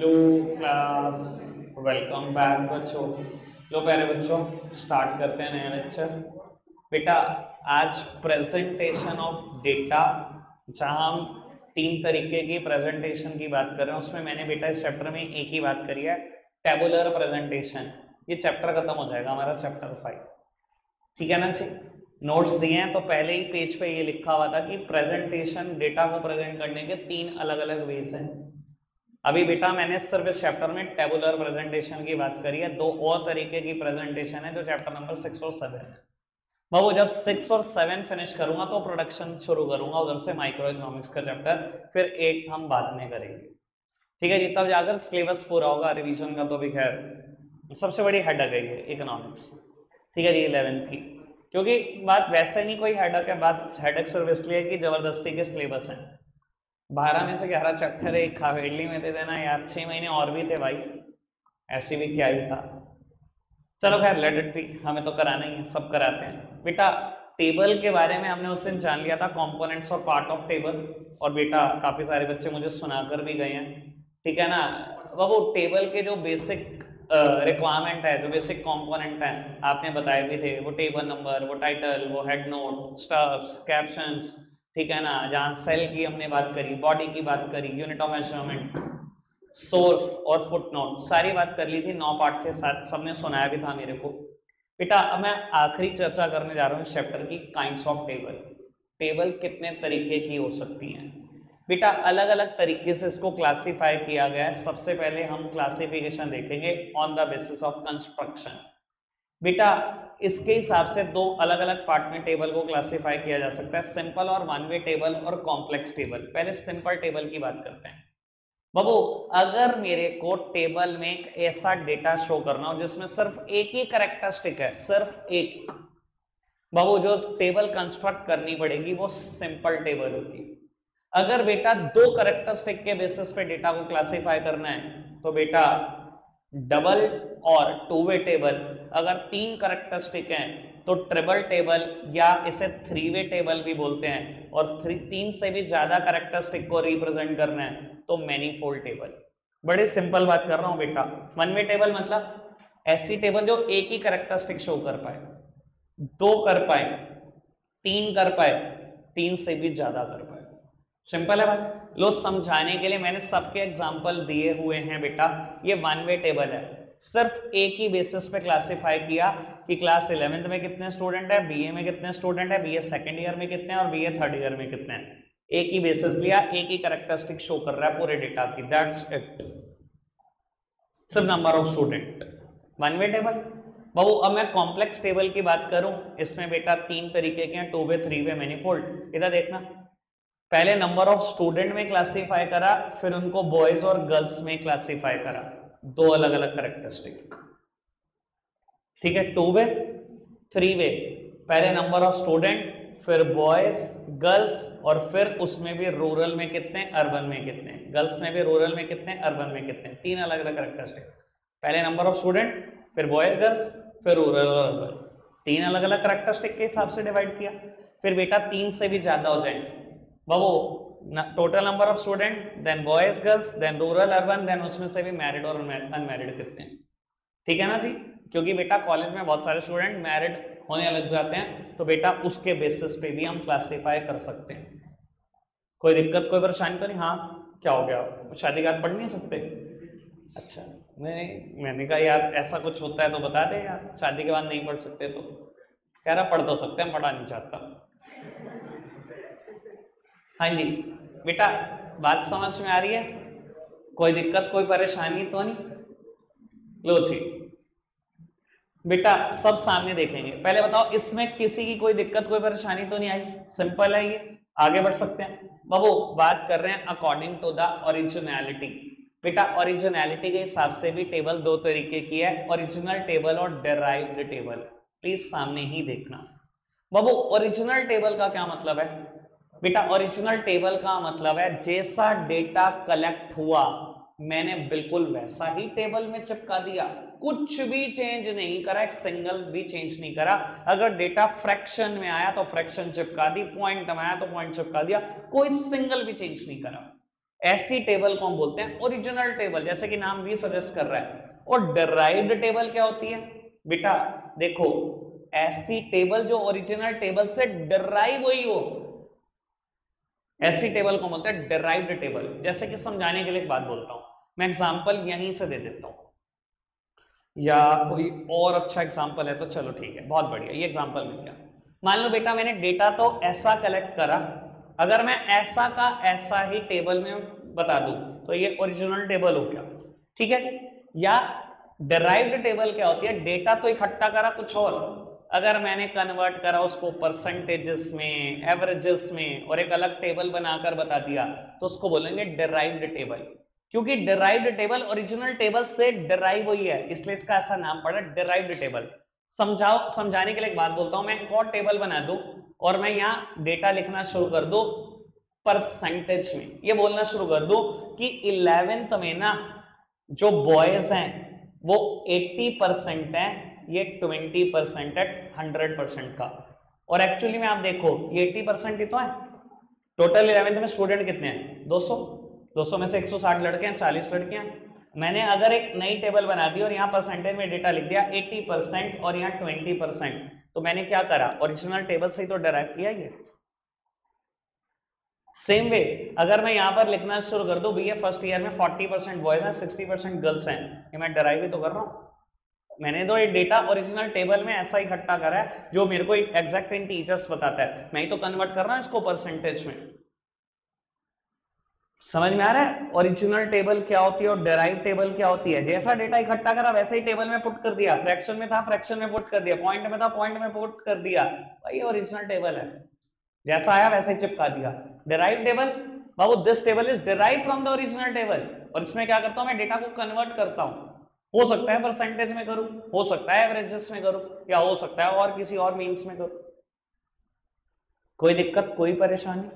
Hello class, welcome back बच्चों। लो प्यारे बच्चों, स्टार्ट करते हैं नया लेक्चर। बेटा आज प्रेजेंटेशन ऑफ डेटा, जहाँ हम तीन तरीके की प्रेजेंटेशन की बात कर रहे हैं, उसमें मैंने बेटा इस चैप्टर में एक ही बात करी है, टेबुलर प्रेजेंटेशन। ये चैप्टर खत्म हो जाएगा हमारा, चैप्टर 5। ठीक है ना जी। नोट्स दिए हैं तो पहले ही पेज पे ये लिखा हुआ था कि प्रेजेंटेशन, डेटा को प्रेजेंट करने के तीन अलग अलग वेज हैं। अभी बेटा मैंने सिर्फ इस चैप्टर में टेबुलर प्रेजेंटेशन की बात करी है। दो और तरीके की प्रेजेंटेशन है जो चैप्टर नंबर 6 और 7 है। बाबू जब 6 और 7 फिनिश करूंगा तो प्रोडक्शन शुरू करूंगा, उधर से माइक्रो इकोनॉमिक्स का चैप्टर, फिर 8 हम बाद में करेंगे। ठीक है जी, तब जाकर सिलेबस पूरा होगा। रिविजन का तो भी खैर सबसे बड़ी हेडक है ये इकोनॉमिक्स, ठीक है जी, 11th की, क्योंकि बात वैसे नहीं कोई हेडक है, बात हेडक सिर्फ इसलिए कि जबरदस्ती के सिलेबस हैं। 12 में से 11 चैप्टर है, एक खावेडली में दे देना यार। 6 महीने और भी थे भाई, ऐसे भी क्या ही था। चलो खैर, लेट इट बी, हमें तो कराना ही है, सब कराते हैं। बेटा टेबल के बारे में हमने उस दिन जान लिया था, कॉम्पोनेंट्स और पार्ट ऑफ टेबल, और बेटा काफ़ी सारे बच्चे मुझे सुनाकर भी गए हैं। ठीक है ना, वो टेबल के जो बेसिक रिक्वायरमेंट है, जो बेसिक कंपोनेंट है, आपने बताए भी थे, वो टेबल नंबर, वो टाइटल, वो हेड नोट, स्टब्स, कैप्शंस, ठीक है ना, जहाँ सेल की हमने बात करी, बॉडी की बात करी, यूनिट ऑफ मेजरमेंट, सोर्स और फुटनोट, सारी बात कर ली थी। 9 पार्ट के साथ सबने सुनाया भी था मेरे को। बेटा अब मैं आखिरी चर्चा करने जा रहा हूँ इस चैप्टर की, काइंड्स ऑफ टेबल। टेबल कितने तरीके की हो सकती हैं बेटा, अलग अलग तरीके से इसको क्लासिफाई किया गया है। सबसे पहले हम क्लासिफिकेशन देखेंगे on the basis of construction. बेटा इसके हिसाब से 2 अलग अलग पार्ट में टेबल को क्लासिफाई किया जा सकता है, सिंपल और वन वे टेबल और कॉम्प्लेक्स टेबल। पहले सिंपल टेबल की बात करते हैं। बाबू अगर मेरे को टेबल में एक ऐसा डेटा शो करना हो जिसमें सिर्फ एक ही कैरेक्टरिस्टिक है, सिर्फ एक, बाबू जो टेबल कंस्ट्रक्ट करनी पड़ेगी वो सिंपल टेबल होगी। अगर बेटा 2 करैक्टरिस्टिक के बेसिस पे डेटा को क्लासिफाई करना है तो बेटा डबल और 2 वे टेबल। अगर 3 करैक्टरिस्टिक हैं तो ट्रिपल टेबल, या इसे 3 वे टेबल भी बोलते हैं। और 3 से भी ज्यादा करैक्टरिस्टिक को रिप्रेजेंट करना है तो मैनीफोल्ड टेबल। बड़े सिंपल बात कर रहा हूं बेटा। 1 वे टेबल मतलब ऐसी टेबल जो एक ही करैक्टरिस्टिक शो कर पाए, 2 कर पाए, 3 कर पाए, 3 से भी ज्यादा कर पाए। सिंपल है भाई। लो समझाने के लिए मैंने सबके एग्जाम्पल दिए हुए हैं। बेटा ये 1 वे टेबल है, सिर्फ एक ही बेसिस पे क्लासिफाई किया कि क्लास 11th में कितने स्टूडेंट है, बीए में कितने स्टूडेंट है, बीए सेकंड ईयर में कितने हैं और बीए थर्ड ईयर में कितने हैं। एक ही बेसिस लिया, एक ही कैरेक्टरिस्टिक शो कर रहा है पूरे डेटा की, दैट्स इट, सिर्फ number of student, 1 way table. बाबू अब मैं कॉम्प्लेक्स टेबल की बात करूं, इसमें बेटा 3 तरीके के हैं, 2 वे, 3 वे, मैनीफोल्ड। इधर देखना, पहले नंबर ऑफ स्टूडेंट में क्लासिफाई करा, फिर उनको बॉयज और गर्ल्स में क्लासिफाई करा, 2 अलग अलग कैरेक्टरिस्टिक। ठीक है, 2 वे 3 वे, पहले नंबर ऑफ स्टूडेंट, फिर बॉयज, गर्ल्स, और फिर उसमें भी रूरल में कितने, अर्बन में कितने, गर्ल्स में भी रूरल में कितने, अर्बन में कितने, 3 अलग अलग कैरेक्टरिस्टिक। पहले नंबर ऑफ स्टूडेंट, फिर बॉयज गर्ल्स, फिर रूरल और अर्बन, 3 अलग अलग कैरेक्टरिस्टिक के हिसाब से डिवाइड किया। फिर बेटा 3 से भी ज्यादा हो जाए, बाबू total number of student, then boys girls, then rural urban, then उसमें से भी मैरिड और अनमैरिड कितने हैं। ठीक है ना जी, क्योंकि बेटा कॉलेज में बहुत सारे स्टूडेंट मैरिड होने लग जाते हैं, तो बेटा उसके बेसिस पे भी हम क्लासिफाई कर सकते हैं। कोई दिक्कत, कोई परेशानी तो नहीं? हाँ, क्या हो गया, शादी का पढ़ नहीं सकते? अच्छा, मैंने कहा यार ऐसा कुछ होता है तो बता दे यार, शादी के बाद नहीं पढ़ सकते तो। कह रहा पढ़ तो सकते हैं, पढ़ा नहीं चाहता। हाँ जी बेटा, बात समझ में आ रही है? कोई दिक्कत, कोई परेशानी तो नहीं? लो जी बेटा, सब सामने देखेंगे। पहले बताओ इसमें किसी की कोई दिक्कत, कोई परेशानी तो नहीं आई? सिंपल है ये, आगे बढ़ सकते हैं। बाबू बात कर रहे हैं अकॉर्डिंग टू द ओरिजिनलिटी। बेटा ओरिजिनलिटी के हिसाब से भी टेबल 2 तरीके की है, ओरिजिनल टेबल और डेराइव्ड टेबल। प्लीज सामने ही देखना। बाबू ओरिजिनल टेबल का क्या मतलब है? बेटा ओरिजिनल टेबल का मतलब है जैसा डेटा कलेक्ट हुआ मैंने बिल्कुल वैसा ही टेबल में चिपका दिया, कुछ भी चेंज नहीं करा, एक सिंगल भी चेंज नहीं करा। अगर डेटा फ्रैक्शन में आया तो फ्रैक्शन चिपका दी, पॉइंट में आया तो पॉइंट चिपका दिया, कोई सिंगल भी चेंज नहीं करा। ऐसी टेबल को हम बोलते हैं ओरिजिनल टेबल, जैसे कि नाम भी सजेस्ट कर रहा है। और डेराइव्ड टेबल क्या होती है बेटा? देखो ऐसी टेबल जो ओरिजिनल टेबल से डेराइव हुई हो, ऐसी टेबल को बोलते हैं डेराइव्ड टेबल। जैसे कि समझाने के लिए एक बात बोलता हूं मैं, एग्जांपल यहीं से दे देता हूं, या कोई और अच्छा एग्जांपल है तो चलो ठीक है, बहुत बढ़िया, ये एग्जांपल मिल गया। मान लो बेटा मैंने डेटा तो ऐसा कलेक्ट करा, अगर मैं ऐसा का ऐसा ही टेबल में बता दूं तो ये ओरिजिनल टेबल हो गया, ठीक है। या डेराइव्ड टेबल क्या होती है? डेटा तो इकट्ठा करा कुछ और, अगर मैंने कन्वर्ट करा उसको परसेंटेजेस में, एवरेजेस में, और एक अलग टेबल बनाकर बता दिया तो उसको बोलेंगे डेराइव्ड टेबल, क्योंकि डेराइव्ड टेबल ओरिजिनल टेबल से डेराइव हुई है, इसलिए इसका ऐसा नाम पड़ा डेराइव्ड टेबल। समझाओ, समझाने के लिए एक बात बोलता हूं मैं, एक और टेबल बना दूं और मैं यहाँ डेटा लिखना शुरू कर दूं परसेंटेज में, ये बोलना शुरू कर दूं कि 11th में ना जो बॉयज हैं वो 80% है, ये 20% है 100% का, और एक्चुअली में आप देखो ये 80% ही तो है। टोटल 11th में स्टूडेंट कितने हैं? 200 में से 160 लड़के हैं, 40 लड़कियां। मैंने अगर एक नई टेबल बना दी और यहाँ परसेंटेज में डेटा लिख दिया 80% और यहाँ 20%, तो मैंने क्या करा? ओरिजिनल टेबल से ही तो डेराइव किया ये। सेम वे अगर मैं यहाँ पर लिखना शुरू कर दूं बीए फर्स्ट ईयर में 40% बॉयज हैं 60% गर्ल्स हैं, ये मैं डेराइव ही तो कर रहा हूँ। मैंने तो ये डेटा ओरिजिनल टेबल में ऐसा इकट्ठा करा है जो मेरे को एग्जैक्ट इंटीजर्स बताता है, मैं ही तो कन्वर्ट कर रहा हूँ इसको परसेंटेज में। समझ में आ रहा है ओरिजिनल टेबल क्या होती है और डेराइव टेबल क्या होती है? जैसा डेटा इकट्ठा करा वैसे ही टेबल में पुट कर दिया, फ्रैक्शन में था फ्रैक्शन में पुट कर दिया, पॉइंट में था पॉइंट में पुट कर दिया, भाई ओरिजिनल टेबल है, जैसा आया वैसे ही चिपका दिया। डेराइव टेबल बाबू, this table is derive from the original table, और इसमें क्या करता हूँ मैं डेटा को कन्वर्ट करता हूँ, हो सकता है परसेंटेज में करूँ, हो सकता है एवरेजेस में करूँ, या हो सकता है और किसी और मीन्स में करूँ। कोई दिक्कत, कोई परेशानी?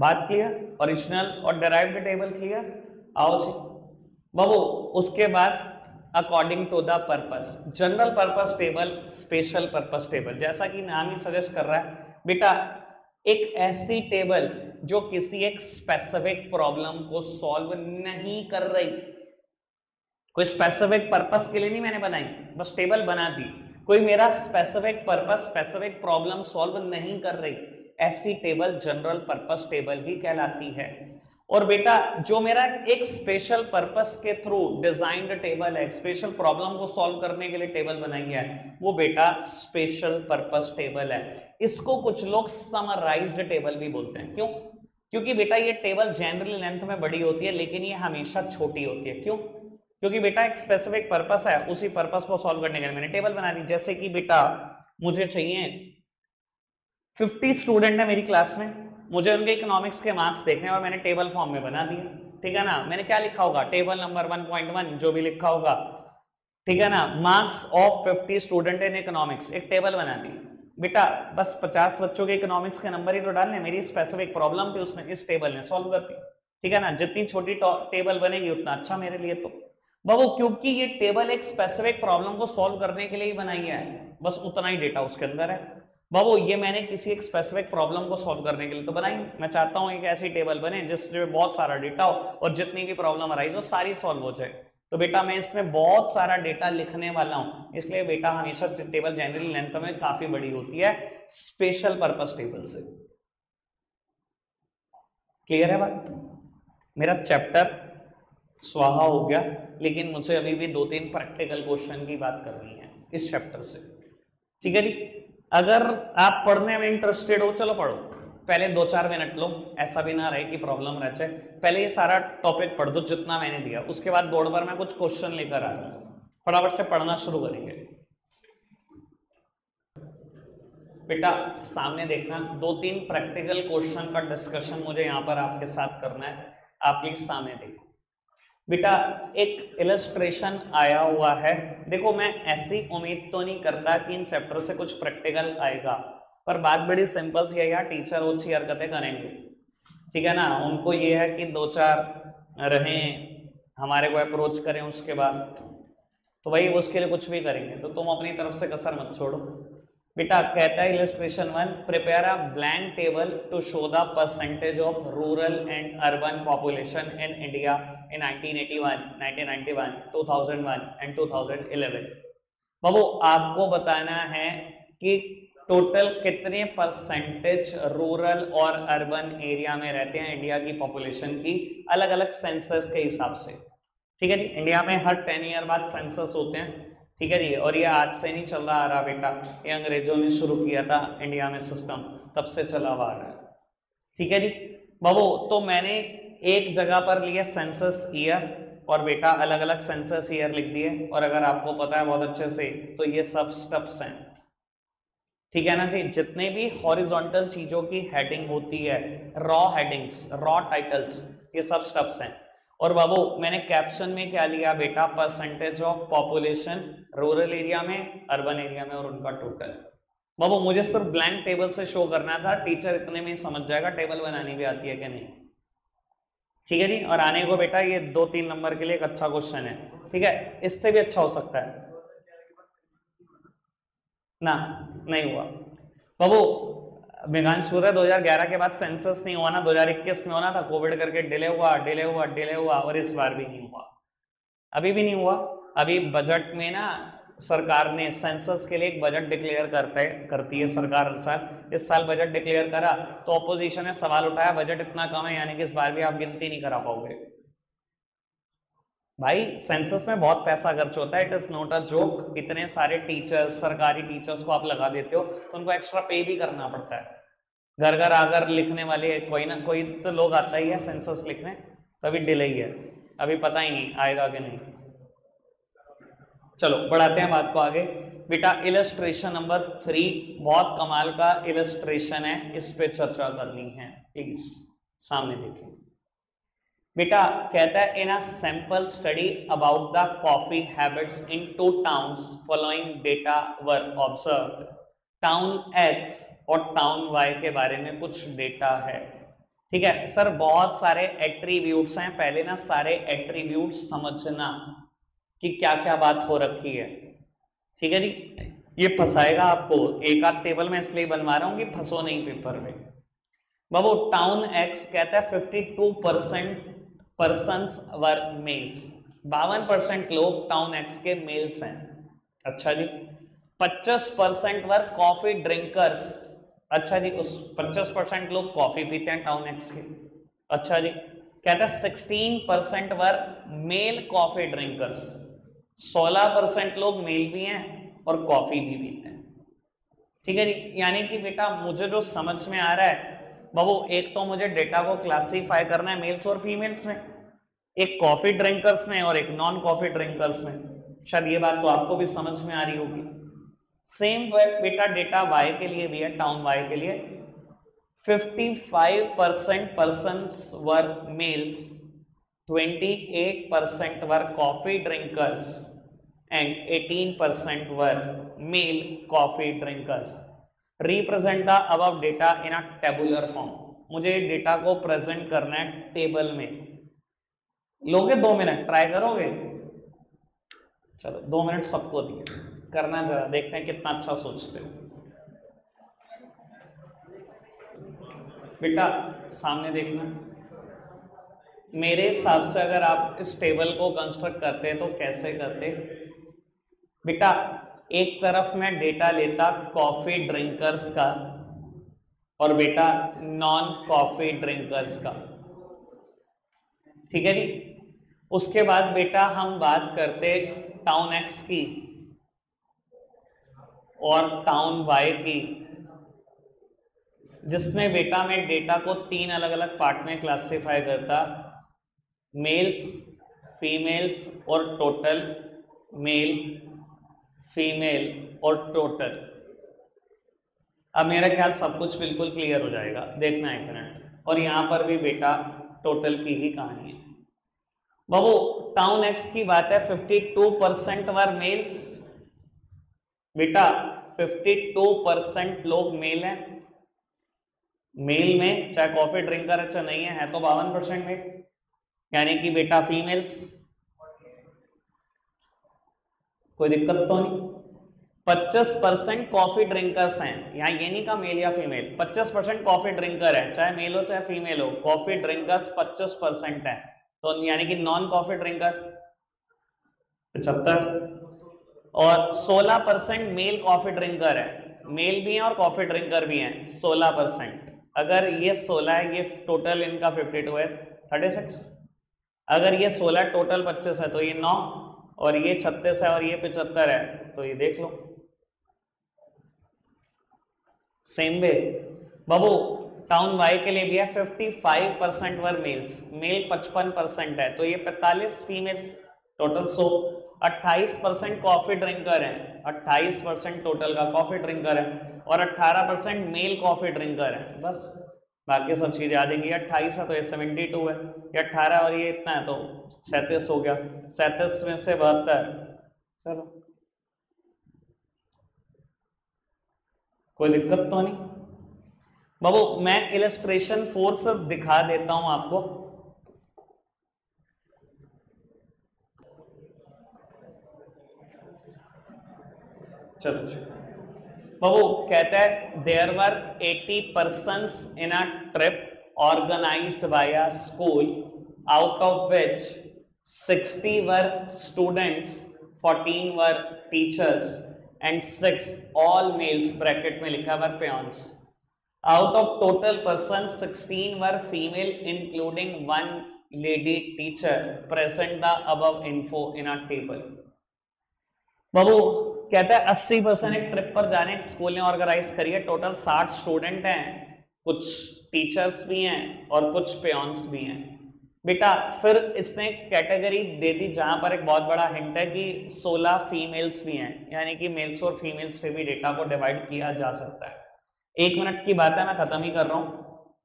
बात क्लियर? ओरिजिनल और डेराइव्ड टेबल क्लियर? आओ जी बाबू, उसके बाद according to the purpose, general purpose table, special purpose table. जैसा कि नाम ही सजेस्ट कर रहा है बेटा, एक ऐसी टेबल जो किसी एक स्पेसिफिक प्रॉब्लम को सॉल्व नहीं कर रही, कोई स्पेसिफिक पर्पस के लिए नहीं मैंने बनाई, बस टेबल बना दी, कोई मेरा specific purpose specific problem solve नहीं कर रही, ऐसी टेबल जनरल पर्पस टेबल ही कहलाती है। और बेटा जो मेरा एक स्पेशल पर्पस के थ्रू डिजाइन्ड टेबल है, स्पेशल प्रॉब्लम को सॉल्व करने के लिए टेबल बनाई है, वो बेटा स्पेशल पर्पस टेबल है। इसको कुछ लोग समराइज्ड टेबल भी बोलते हैं। क्यों? क्योंकि बेटा ये टेबल जनरली लेंथ में बड़ी होती है लेकिन ये हमेशा छोटी होती है। क्यों? क्योंकि बेटा एक स्पेसिफिक पर्पस है, उसी पर्पस को सॉल्व करने के लिए मैंने टेबल बना दी। जैसे कि बेटा मुझे चाहिए 50 स्टूडेंट है मेरी क्लास में, मुझे उनके इकोनॉमिक्स के मार्क्स देखने हैं और मैंने टेबल फॉर्म में बना दिया, ठीक है ना। मैंने क्या लिखा होगा? टेबल नंबर 1.1 जो भी लिखा होगा, ठीक है ना। Marks of 50 student in economics, एक टेबल बना दी बेटा। बस 50 बच्चों के इकोनॉमिक्स के नंबर ही तो डालने, मेरी स्पेसिफिक प्रॉब्लम थी उसमें इस टेबल ने सॉल्व कर दी, ठीक है ना। जितनी छोटी टेबल बनेगी उतना अच्छा मेरे लिए। तो बाबू क्योंकि ये टेबल एक स्पेसिफिक प्रॉब्लम को सॉल्व करने के लिए ही बनाई है, बस उतना ही डेटा उसके अंदर है। बाबू ये मैंने किसी एक स्पेसिफिक प्रॉब्लम को सॉल्व करने के लिए तो बनाई, मैं चाहता हूँ एक ऐसी टेबल बने जिसमें बहुत सारा डेटा हो और जितनी भी प्रॉब्लम अराइज हो सारी सॉल्व हो जाए, तो बेटा मैं इसमें बहुत सारा डेटा लिखने वाला हूँ, इसलिए बेटा हमेशा टेबल जनरली लेंथ में काफी बड़ी होती है स्पेशल पर्पस टेबल से। क्लियर है बात? मेरा चैप्टर स्वाहा हो गया, लेकिन मुझे अभी भी 2-3 प्रैक्टिकल क्वेश्चन की बात करनी है इस चैप्टर से, ठीक है जी। अगर आप पढ़ने में इंटरेस्टेड हो चलो पढ़ो, पहले 2-4 मिनट लो, ऐसा भी ना रहे कि प्रॉब्लम रह जाए, पहले ये सारा टॉपिक पढ़ दो जितना मैंने दिया, उसके बाद बोर्ड पर मैं कुछ क्वेश्चन लेकर आ रहा हूँ, फटाफट से पढ़ना शुरू करेंगे। बेटा सामने देखना, 2-3 प्रैक्टिकल क्वेश्चन का डिस्कशन मुझे यहाँ पर आपके साथ करना है, आप प्लीज सामने देखो। बेटा एक इलस्ट्रेशन आया हुआ है, देखो मैं ऐसी उम्मीद तो नहीं करता कि इन चैप्टर से कुछ प्रैक्टिकल आएगा, पर बात बड़ी सिंपल सी है यार, टीचर अच्छी हरकतें करेंगे, ठीक है ना। उनको ये है कि 2-4 रहें, हमारे को अप्रोच करें, उसके बाद तो भाई उसके लिए कुछ भी करेंगे, तो तुम अपनी तरफ से कसर मत छोड़ो। बेटा कहता है illustration 1, prepare a blank table to show the percentage of rural and urban population in India in 1981, 1991, 2001 and 2011। बाबू आपको बताना है कि टोटल कितने परसेंटेज रूरल और अर्बन एरिया में रहते हैं इंडिया की पॉपुलेशन की, अलग अलग सेंसस के हिसाब से। ठीक है जी, इंडिया में हर 10 ईयर बाद सेंसस होते हैं। ठीक है जी, और ये आज से नहीं चल रहा आ रहा बेटा, ये अंग्रेजों ने शुरू किया था इंडिया में सिस्टम, तब से चला हुआ आ रहा है। ठीक है जी बाबू, तो मैंने एक जगह पर लिया सेंसस ईयर और बेटा अलग अलग सेंसस ईयर लिख दिए, और अगर आपको पता है बहुत अच्छे से तो ये सब स्टेप्स हैं। ठीक है ना जी, जितने भी हॉरिजॉन्टल चीजों की हेडिंग होती है, रॉ हेडिंग्स, रॉ टाइटल्स, ये सब स्टेप्स हैं। और बाबू मैंने कैप्शन में क्या लिया बेटा, percentage of population rural area में, अर्बन एरिया में, और उनका टोटल। बाबू मुझे सिर्फ ब्लैंक टेबल से शो करना था, टीचर इतने में समझ जाएगा टेबल बनानी भी आती है कि नहीं। ठीक है जी, और आने को बेटा ये 2-3 नंबर के लिए एक अच्छा क्वेश्चन है। ठीक है, इससे भी अच्छा हो सकता है ना, नहीं हुआ बाबू। मेघांश पूरा 2011 के बाद सेंसस नहीं हुआ ना, 2021 में होना था, कोविड करके डिले हुआ और इस बार भी नहीं हुआ, अभी भी नहीं हुआ। अभी बजट में ना सरकार ने सेंसस के लिए एक बजट डिक्लेयर करती है सरकार हर साल। इस साल बजट डिक्लेयर करा तो ऑपोजिशन ने सवाल उठाया बजट इतना कम है, यानी कि इस बार भी आप गिनती नहीं करा पाओगे। भाई सेंसस में बहुत पैसा खर्च होता है, it is not a joke. इतने सारे टीचर्स, सरकारी टीचर्स को आप लगा देते हो तो उनको एक्स्ट्रा पे भी करना पड़ता है। घर घर आकर लिखने वाले कोई ना कोई तो लोग आता ही है सेंसस लिखने, तो अभी डिले ही है, अभी पता ही नहीं आएगा कि नहीं। चलो बढ़ाते हैं बात को आगे बेटा। इलस्ट्रेशन नंबर 3 बहुत कमाल का इलस्ट्रेशन है, इस पर चर्चा करनी है, प्लीज सामने देखें बेटा। कहता है in a sample study about the coffee habits in 2 towns following data were observe. Town X और टाउन वाई के बारे में कुछ डेटा है। ठीक है सर, बहुत सारे एट्रीब्यूट्स हैं, पहले ना सारे एट्रीब्यूट्स समझना कि क्या क्या बात हो रखी है। ठीक है जी, ये फंसाएगा आपको, एक आध टेबल में इसलिए बनवा रहा हूँ कि फंसो नहीं पेपर में। बाबू टाउन एक्स कहता है 52% पर्सन्स वर मेल्स, 52% लोग टाउन एक्स के मेल्स हैं। अच्छा जी, 25% वर कॉफी ड्रिंकर्स। अच्छा जी, उस 25% लोग कॉफी पीते हैं टाउन एक्स के। अच्छा जी, कहता है 16% वर मेल कॉफी ड्रिंकर्स, 16% लोग मेल भी हैं और कॉफी भी पीते हैं। ठीक है जी, यानी कि बेटा मुझे जो समझ में आ रहा है बाबू, एक तो मुझे डेटा को क्लासिफाई करना है मेल्स और फीमेल्स में, एक कॉफी ड्रिंकर्स में और एक नॉन कॉफी ड्रिंकर्स में। शायद ये बात तो आपको भी समझ में आ रही होगी। सेम बेटा डेटा वाई के लिए भी है, टाउन वाई के लिए 55% persons were males, 28% were coffee drinkers and 18% were male coffee drinkers. Represent the above data in a tabular form, मुझे डेटा को प्रेजेंट करना है टेबल में। लोगे 2 मिनट, ट्राई करोगे? चलो 2 मिनट सबको दिए, करना जरा, देखते हैं कितना अच्छा सोचते हो। बेटा सामने देखना, मेरे हिसाब से अगर आप इस टेबल को कंस्ट्रक्ट करते तो कैसे करते बेटा। एक तरफ मैं डेटा लेता कॉफी ड्रिंकर्स का और बेटा नॉन कॉफी ड्रिंकर्स का। ठीक है जी, उसके बाद बेटा हम बात करते टाउन एक्स की और टाउन वाई की, जिसमें बेटा मैं डेटा को 3 अलग अलग पार्ट में क्लासिफाई करता, मेल्स, फीमेल्स और टोटल, मेल, फीमेल और टोटल। अब मेरा ख्याल सब कुछ बिल्कुल क्लियर हो जाएगा, देखना एक मिनट। और यहाँ पर भी बेटा टोटल की ही कहानी है बाबू। टाउन एक्स की बात है 52% वर मेल्स, बेटा 52% लोग मेल हैं, मेल में चाहे कॉफी ड्रिंकर अच्छा नहीं है तो 52% मेल, यानी कि बेटा फीमेल्स। कोई दिक्कत तो नहीं? 25% कॉफी ड्रिंकर्स हैं, यहाँ ये नहीं कहा मेल या फीमेल, 25% कॉफी ड्रिंकर है, चाहे मेल हो चाहे फीमेल हो, कॉफी ड्रिंकर्स 25% है, तो यानी कि नॉन कॉफी ड्रिंकर 75 और 16% मेल कॉफी ड्रिंकर है, मेल भी हैं और कॉफी ड्रिंकर भी हैं 16%। अगर ये 16 है, ये टोटल इनका 52 है 36, अगर ये 16 टोटल 25 है तो ये 9 और ये 36 है और ये 75 है, तो ये देख लो सेम वे। बाबू टाउन वाई के लिए भी है 55% वर मेल्स, मेल 55% है तो ये 45 फीमेल्स, टोटल 100। 28% कॉफी ड्रिंकर है, 28% टोटल का कॉफी ड्रिंकर है और 18% मेल कॉफी ड्रिंकर है, बस बाकी सब चीज़ें आ जाएंगी। 28 है तो ये 72 है, ये 18 और ये इतना है तो 37 हो गया, 37 में से 72। चलो कोई दिक्कत तो नहीं बाबू, मैं इलस्ट्रेशन 4 सिर्फ दिखा देता हूं आपको। चलो बाबू कहता है there were 80 persons in a trip organised by a school, out of which 60 were students, 14 were teachers and 6 all males, bracket में लिखा were peons. Out of total person 16 were female including 1 lady teacher, present the above info in a table. बाबू कहता है 80% एक trip पर जाने एक school ने ऑर्गेनाइज करी है, टोटल 60 स्टूडेंट हैं, कुछ टीचर्स भी हैं और कुछ पियॉन्स भी हैं। बेटा फिर इसने कैटेगरी दे दी जहाँ पर एक बहुत बड़ा हिंट है कि 16 फीमेल्स भी हैं, यानी कि मेल्स और फीमेल्स पे भी डेटा को डिवाइड किया जा सकता है। 1 मिनट की बात है, मैं खत्म ही कर रहा हूँ।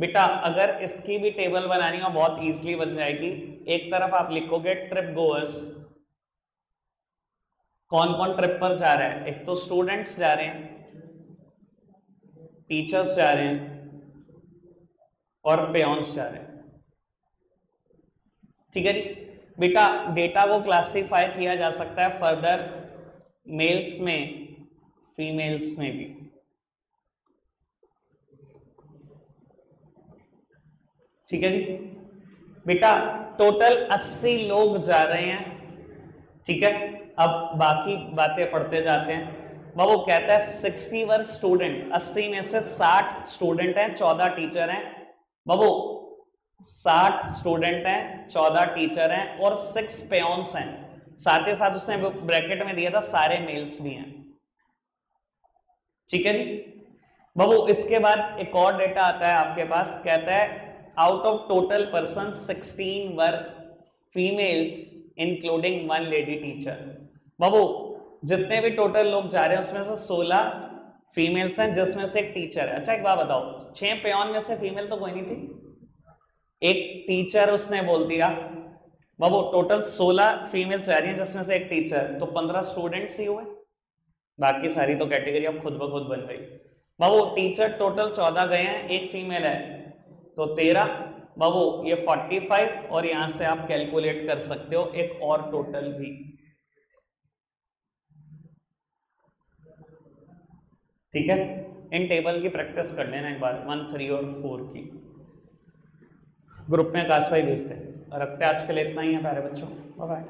बेटा अगर इसकी भी टेबल बनानी हो बहुत इजीली बन जाएगी। एक तरफ आप लिखोगे ट्रिप गोअर्स, कौन कौन ट्रिप पर जा रहा है, एक तो स्टूडेंट्स जा रहे हैं, टीचर्स जा रहे हैं और पेयॉन्स जा रहे हैं, ठीक है जी। बेटा डेटा को क्लासिफाई किया जा सकता है फर्दर मेल्स में फीमेल्स में भी। ठीक है जी बेटा टोटल 80 लोग जा रहे हैं, ठीक है। अब बाकी बातें पढ़ते जाते हैं। वो कहता है 60 वर स्टूडेंट, 80 में से 60 स्टूडेंट हैं, 14 टीचर हैं। बाबू 60 स्टूडेंट हैं, 14 टीचर हैं और 6 पेयॉन्स हैं, साथ ही साथ उसने ब्रैकेट में दिया था सारे मेल्स भी हैं, ठीक है जी। बाबू इसके बाद एक और डेटा आता है आपके पास, कहता है out of total person 16 were females including 1 lady teacher. बाबू जितने भी टोटल लोग जा रहे हैं उसमें से 16 फीमेल्स हैं जिसमें से एक टीचर है। अच्छा एक बात बताओ, 6 पेयॉन में से फीमेल तो कोई नहीं थी, एक टीचर उसने बोल दिया। बाबू टोटल 16 फीमेल्स जा रही हैं जिसमें से एक टीचर, तो 15 स्टूडेंट्स ही हुए, बाकी सारी तो कैटेगरी अब खुद ब खुद बन गई। बाबू टीचर टोटल 14 गए हैं, एक फीमेल है तो 13। बाबू ये 45 और यहाँ से आप कैलकुलेट कर सकते हो एक और टोटल भी, ठीक है। इन टेबल की प्रैक्टिस कर लेना एक बार 1, 3 और 4 की, ग्रुप में काश भाई भेजते हैं। रखते हैं आज के लिए इतना ही है प्यारे बच्चों, बाय बाय।